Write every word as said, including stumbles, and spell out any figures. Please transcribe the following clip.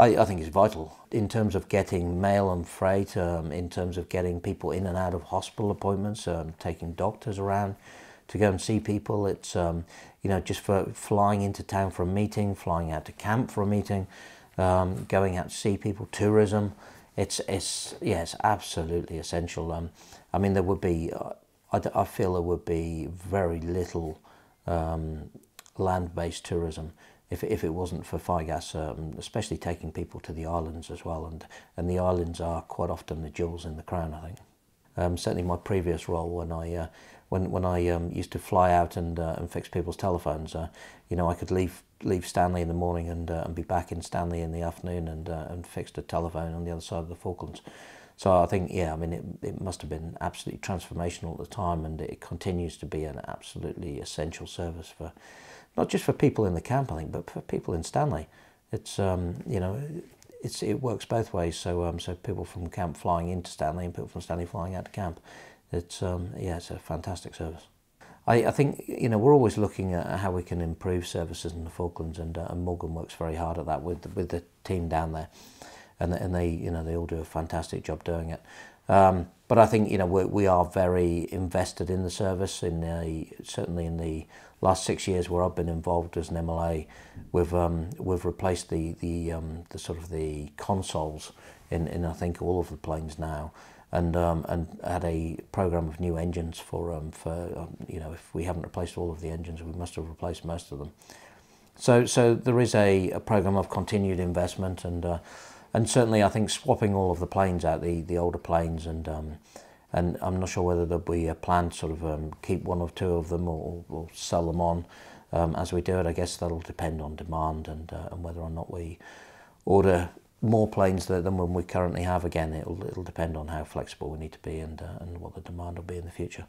I, I think it's vital in terms of getting mail and freight, um, in terms of getting people in and out of hospital appointments, um, taking doctors around to go and see people. It's, um, you know, just for flying into town for a meeting, flying out to camp for a meeting, um, going out to see people, tourism. It's, it's yeah, it's absolutely essential. Um, I mean, there would be, uh, I, I feel there would be very little um, land-based tourism if, if it wasn't for FIGAS, um, especially taking people to the islands as well. And, and the islands are quite often the jewels in the crown, I think. Um, certainly my previous role when I uh, when when I um, used to fly out and uh, and fix people's telephones, uh, you know, I could leave leave Stanley in the morning and uh, and be back in Stanley in the afternoon and uh, and fix the telephone on the other side of the Falklands. So I think, yeah, I mean, it it must have been absolutely transformational at the time, and it continues to be an absolutely essential service for not just for people in the camp, I think, but for people in Stanley. It's um, you know. It's, it works both ways, so um, so people from camp flying into Stanley and people from Stanley flying out to camp. It's um, yeah, it's a fantastic service. I, I think, you know, we're always looking at how we can improve services in the Falklands, and, uh, and Morgan works very hard at that with the, with the team down there, and and they you know they all do a fantastic job doing it. Um, but I think, you know, we we are very invested in the service. In the, certainly in the last six years where I've been involved as an M L A, we've um, we've replaced the the um, the sort of the consoles in, in I think all of the planes now, and um, and had a program of new engines for um for um, you know, if we haven't replaced all of the engines, we must have replaced most of them. So so there is a, a program of continued investment, and uh, and certainly I think swapping all of the planes out, the the older planes, and. Um, And I'm not sure whether there'll be a plan to sort of um, keep one or two of them or, or sell them on um, as we do it. I guess that'll depend on demand and, uh, and whether or not we order more planes than when we currently have. Again, it'll, it'll depend on how flexible we need to be and, uh, and what the demand will be in the future.